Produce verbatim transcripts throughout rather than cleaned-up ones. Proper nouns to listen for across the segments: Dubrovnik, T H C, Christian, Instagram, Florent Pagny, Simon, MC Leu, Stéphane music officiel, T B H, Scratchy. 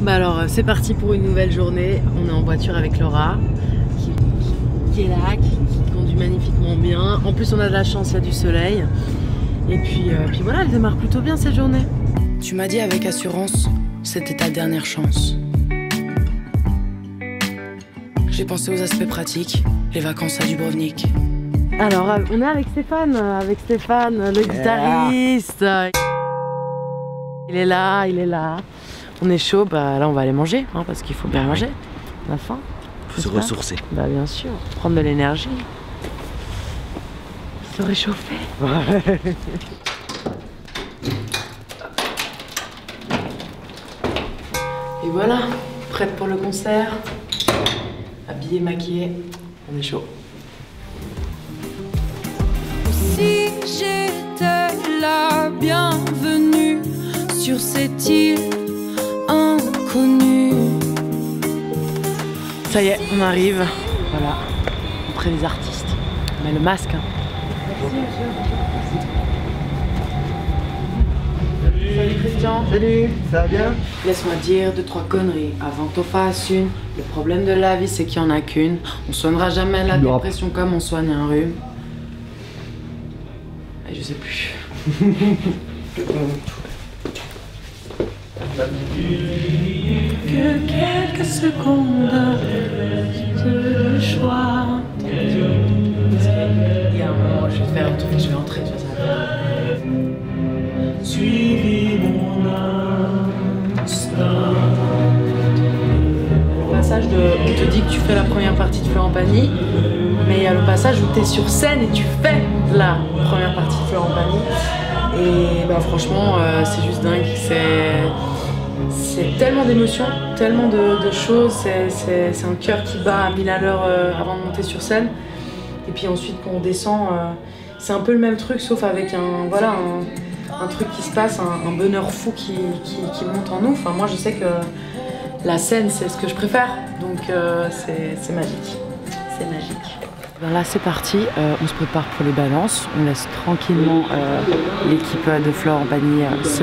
Bah alors c'est parti pour une nouvelle journée, on est en voiture avec Laura qui, qui, qui est là, qui, qui conduit magnifiquement bien, en plus on a de la chance, il y a du soleil et puis, euh, puis voilà, elle démarre plutôt bien cette journée. Tu m'as dit avec assurance, c'était ta dernière chance. J'ai pensé aux aspects pratiques, les vacances à Dubrovnik. Alors on est avec Stéphane, avec Stéphane le guitariste. Il est là, il est là. On est chaud, bah là on va aller manger, hein, parce qu'il faut bien manger, on a faim. Faut se ressourcer. Bah bien sûr, prendre de l'énergie, se réchauffer. Ouais. Et voilà, prête pour le concert, habillée, maquillée, on est chaud. Si j'étais la bienvenue sur cette île inconnue. Ça y est, on arrive. Voilà, auprès des artistes. On met le masque. Hein. Merci. Salut Christian. Salut, ça va bien? Laisse-moi dire deux, trois conneries avant que t'en fasses une. Le problème de la vie, c'est qu'il n'y en a qu'une. On soignera jamais la dépression comme on soigne un rhume. Et je sais plus. Que quelques secondes de choix. Il y a un moment où je vais te faire un truc, je vais entrer, je vais savoir. Suivi mon instinct. Le passage de. On te dit que tu fais la première partie de Florent Pagny, mais il y a le passage où tu es sur scène et tu fais la première partie de Florent Pagny. Et bah franchement, euh, c'est juste dingue. C'est. C'est tellement d'émotions, tellement de, de choses, c'est un cœur qui bat à mille à l'heure euh, avant de monter sur scène. Et puis ensuite quand on descend, euh, c'est un peu le même truc sauf avec un, voilà, un, un truc qui se passe, un, un bonheur fou qui, qui, qui monte en nous. Enfin, moi je sais que la scène c'est ce que je préfère, donc euh, c'est magique, c'est magique. Alors là c'est parti, euh, on se prépare pour les balances, on laisse tranquillement euh, l'équipe de Florent Pagny euh, se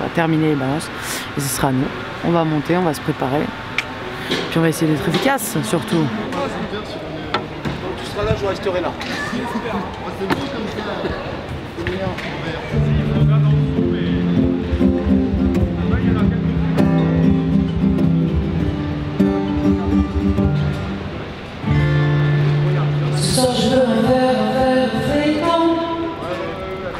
bah, terminer les balances et ce sera nous. On va monter, on va se préparer, puis on va essayer d'être efficace surtout. Quand tu seras là, je resterai là.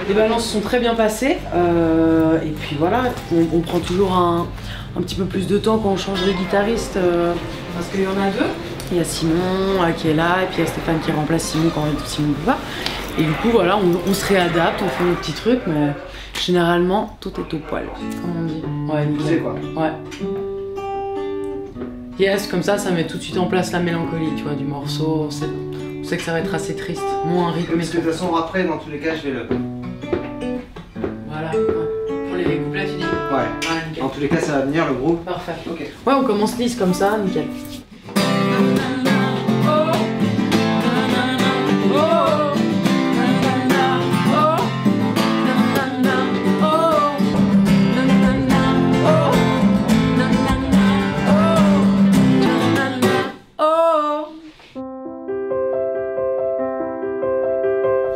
Les balances sont très bien passées euh, et puis voilà, on, on prend toujours un, un petit peu plus de temps quand on change de guitariste euh, parce qu'il y en a deux. Il y a Simon euh, qui est là et puis il y a Stéphane qui remplace Simon quand Simon ne peut pas. Et du coup voilà, on, on se réadapte, on fait nos petits trucs mais généralement tout est au poil, comme on dit. Ouais, nickel. Quoi. Ouais. Yes, comme ça, ça met tout de suite en place la mélancolie, tu vois, du morceau. On sait, on sait que ça va être assez triste, moins rythmé. De toute façon, après, dans tous les cas, je vais le... Voilà, ouais. Pour les couplets tu dis? Ouais, ouais en tous les cas ça va venir le groupe. Parfait. Okay. Ouais on commence lisse comme ça, nickel.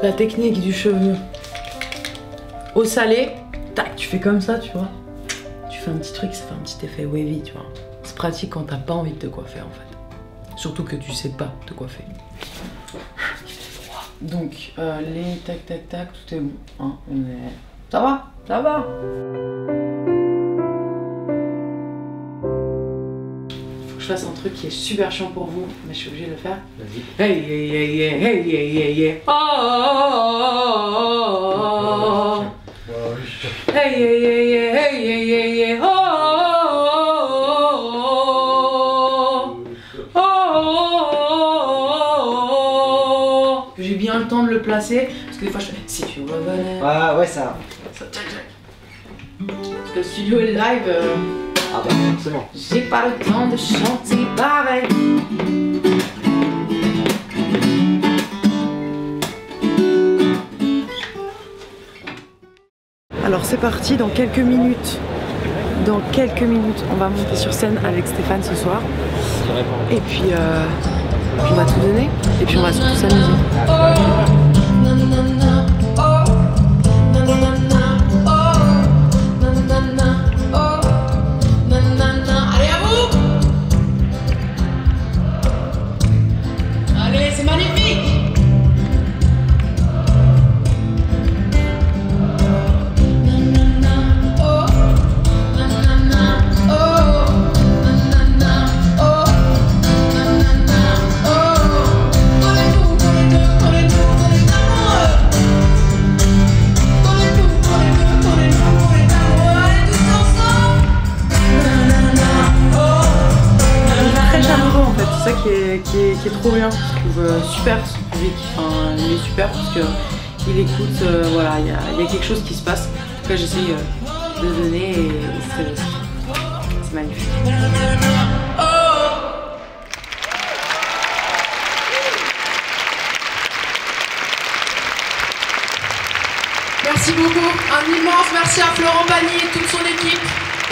La technique du cheveu. Au salé, tac, tu fais comme ça, tu vois. Tu fais un petit truc, ça fait un petit effet wavy, tu vois. C'est pratique quand t'as pas envie de te coiffer, en fait. Surtout que tu sais pas te coiffer. Donc, euh, les tac, tac, tac, tout est bon. Hein, on est... Ça va, ça va. Faut que je fasse un truc qui est super chiant pour vous, mais je suis obligée de le faire. Vas-y. Hey, hey, hey, hey, hey, hey, hey, hey. Oh, oh, oh, oh, oh, oh, oh. Hey, hey, hey, hey, hey, hey, hey, oh, oh, oh, oh, oh, oh. J'ai bien le temps de le placer, parce que des fois je fais si tu revenais. Ouais, ouais, ça. Ça, tchac, tchac. Le studio est live. Euh... Ah, bah, c'est bon. J'ai pas le temps de chanter pareil. Alors c'est parti, dans quelques minutes, Dans quelques minutes, on va monter sur scène avec Stéphane ce soir. Et puis, euh, on va tout donner. Et puis, on va surtout s'amuser. Qui est, qui est trop bien, je trouve euh, super ce public, enfin il est super parce qu'il écoute, euh, voilà, il y, y a quelque chose qui se passe. En tout cas j'essaye euh, de donner et, et c'est magnifique. Merci beaucoup, un immense merci à Florent Pagny et toute son équipe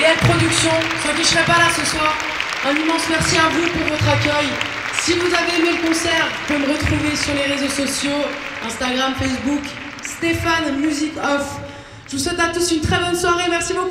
et à Production, sans qui je serais pas là ce soir. Un immense merci à vous pour votre accueil. Si vous avez aimé le concert, vous pouvez me retrouver sur les réseaux sociaux, Instagram, Facebook, Stéphane music off. Je vous souhaite à tous une très bonne soirée, merci beaucoup.